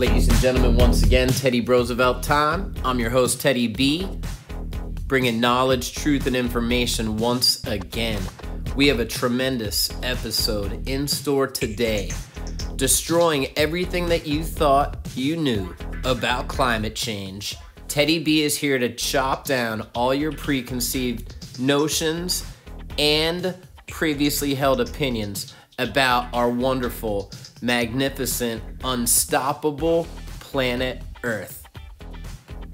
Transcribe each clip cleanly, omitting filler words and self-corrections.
Ladies and gentlemen, once again, Teddy Brosevelt time. I'm your host, Teddy B, bringing knowledge, truth, and information once again. We have a tremendous episode in store today, destroying everything that you thought you knew about climate change. Teddy B is here to chop down all your preconceived notions and previously held opinions about our wonderful, magnificent, unstoppable planet Earth.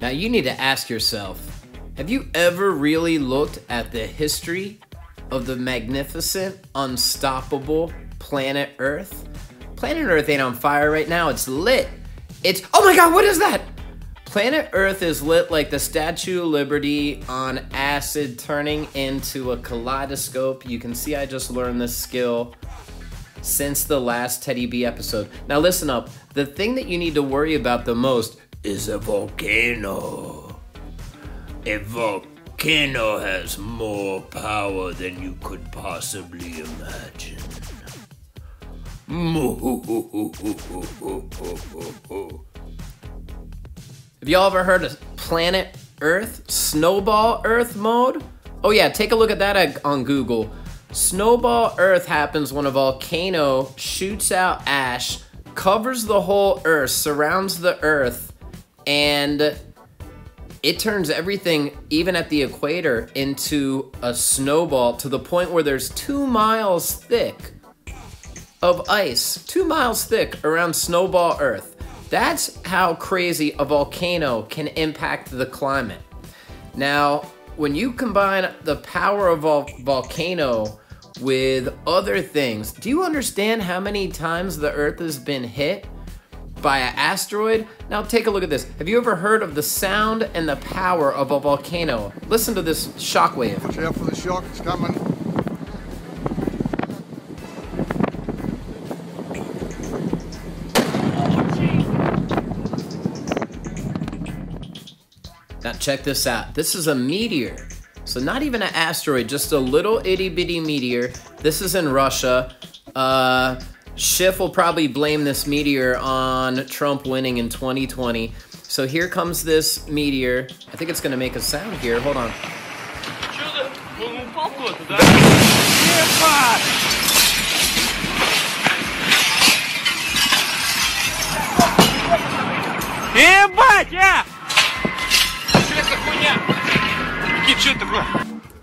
Now you need to ask yourself, have you ever really looked at the history of the magnificent, unstoppable planet Earth? Planet Earth ain't on fire right now, it's lit. It's, oh my God, what is that? Planet Earth is lit like the Statue of Liberty on acid, turning into a kaleidoscope. You can see I just learned this skill since the last Teddy B episode. Now listen up, the thing that you need to worry about the most is a volcano. A volcano has more power than you could possibly imagine. Have y'all ever heard of Planet Earth? Snowball Earth mode? Oh yeah, take a look at that on Google. Snowball Earth happens when a volcano shoots out ash, covers the whole Earth, surrounds the Earth, and it turns everything, even at the equator, into a snowball to the point where there's 2 miles thick of ice. 2 miles thick around Snowball Earth. That's how crazy a volcano can impact the climate. Now, when you combine the power of a volcano with other things, do you understand how many times the Earth has been hit by an asteroid? Now take a look at this. Have you ever heard of the sound and the power of a volcano? Listen to this shockwave. Watch out for the shock, it's coming. Now check this out, this is a meteor. So not even an asteroid, just a little itty bitty meteor. This is in Russia. Schiff will probably blame this meteor on Trump winning in 2020. So here comes this meteor. I think it's gonna make a sound here, hold on.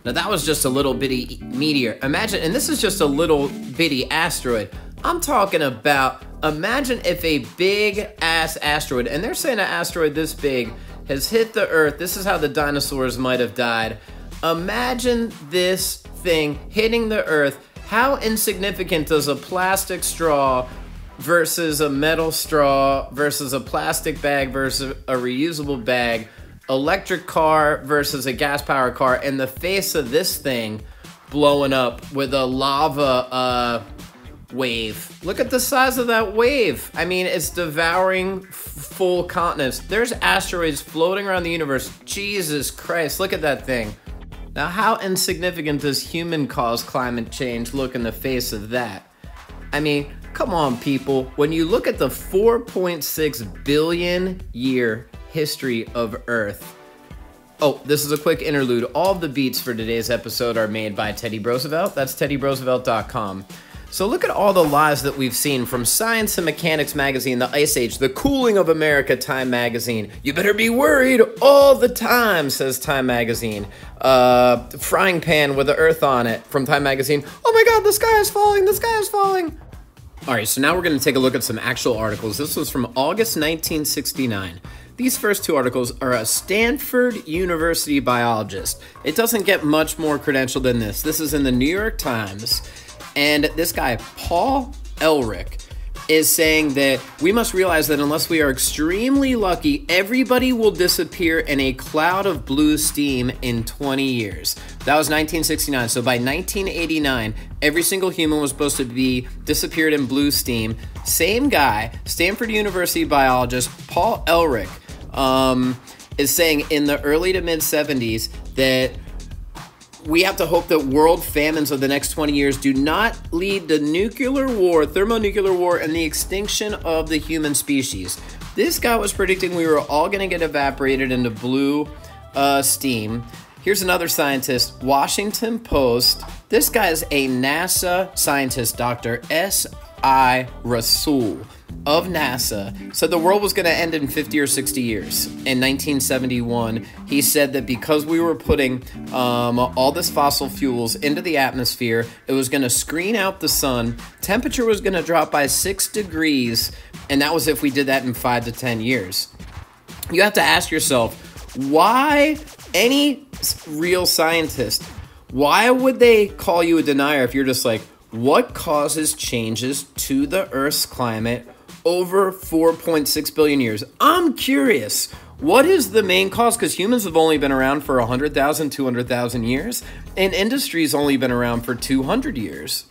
Now that was just a little bitty meteor. Imagine, and this is just a little bitty asteroid. I'm talking about, imagine if a big ass asteroid, and they're saying an asteroid this big has hit the Earth, this is how the dinosaurs might have died. Imagine this thing hitting the Earth. How insignificant does a plastic straw versus a metal straw versus a plastic bag versus a reusable bag, electric car versus a gas-powered car, in the face of this thing blowing up with a lava wave. Look at the size of that wave. I mean, it's devouring full continents. There's asteroids floating around the universe. Jesus Christ, look at that thing. Now, how insignificant does human-caused climate change look in the face of that? I mean, come on, people. When you look at the 4.6 billion year history of Earth. Oh, this is a quick interlude. All of the beats for today's episode are made by Teddy Brosevelt. That's teddybrosevelt.com. So look at all the lies that we've seen from Science and Mechanics magazine, the Ice Age, the Cooling of America, Time magazine. You better be worried all the time, says Time magazine. Frying pan with the Earth on it from Time magazine. Oh my God, the sky is falling, the sky is falling. All right, so now we're gonna take a look at some actual articles. This was from August 1969. These first two articles are a Stanford University biologist. It doesn't get much more credential than this. This is in the New York Times, and this guy, Paul Elric, is saying that we must realize that unless we are extremely lucky, everybody will disappear in a cloud of blue steam in 20 years. That was 1969, so by 1989, every single human was supposed to be disappeared in blue steam. Same guy, Stanford University biologist, Paul Elric, is saying in the early to mid 70s that we have to hope that world famines of the next 20 years do not lead to nuclear war, thermonuclear war, and the extinction of the human species. This guy was predicting we were all going to get evaporated into blue steam. Here's another scientist, Washington Post. This guy is a NASA scientist, Dr. S.I. Rasool of NASA, said the world was going to end in 50 or 60 years. In 1971, he said that because we were putting all this fossil fuels into the atmosphere, it was going to screen out the sun, temperature was going to drop by 6 degrees, and that was if we did that in 5 to 10 years. You have to ask yourself, why any real scientist, why would they call you a denier if you're just like, what causes changes to the Earth's climate over 4.6 billion years. I'm curious, what is the main cause? Because humans have only been around for 100,000, 200,000 years, and industry's only been around for 200 years.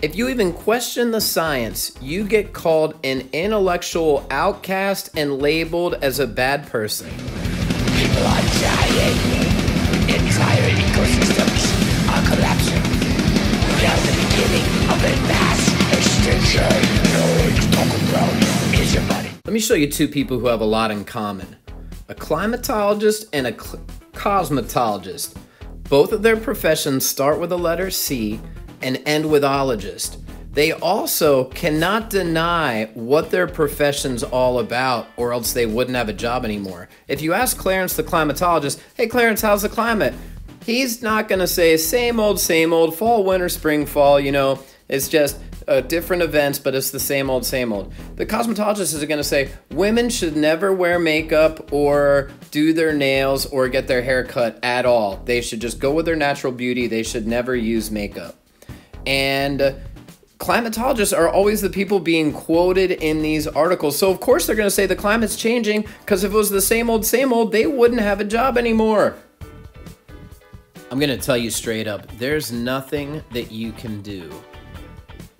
If you even question the science, you get called an intellectual outcast and labeled as a bad person. People are dying. Entire ecosystems are collapsing. We are the beginning of a mass extinction. Let me show you two people who have a lot in common. A climatologist and a cosmetologist. Both of their professions start with the letter C and end with ologist. They also cannot deny what their profession's all about, or else they wouldn't have a job anymore. If you ask Clarence the climatologist, hey Clarence, how's the climate? He's not gonna say same old, fall, winter, spring, fall, you know, it's just different events, but it's the same old, same old. The cosmetologist is going to say women should never wear makeup or do their nails or get their hair cut at all. They should just go with their natural beauty. They should never use makeup. And climatologists are always the people being quoted in these articles. So of course they're going to say the climate's changing, because if it was the same old, they wouldn't have a job anymore. I'm going to tell you straight up, there's nothing that you can do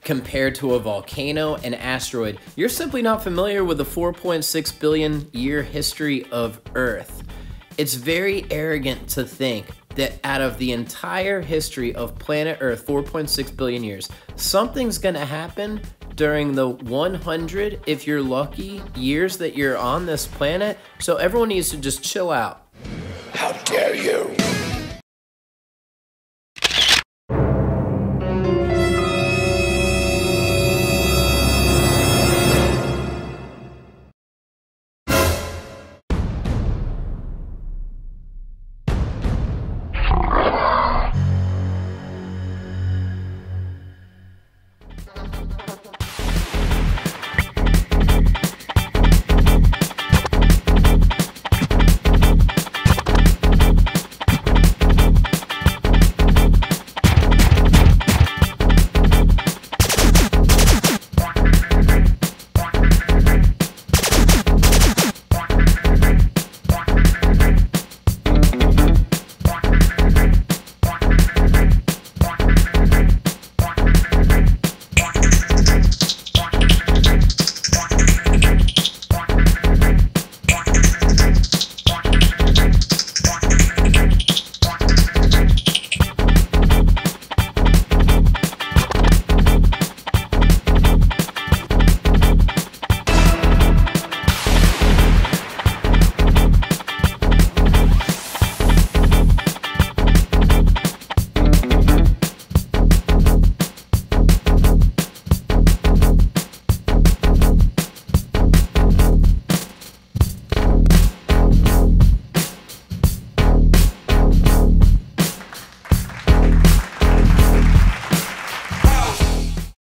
compared to a volcano and asteroid. You're simply not familiar with the 4.6 billion year history of Earth. It's very arrogant to think that out of the entire history of planet Earth, 4.6 billion years, something's gonna happen during the 100, if you're lucky, years that you're on this planet. So everyone needs to just chill out. How dare you?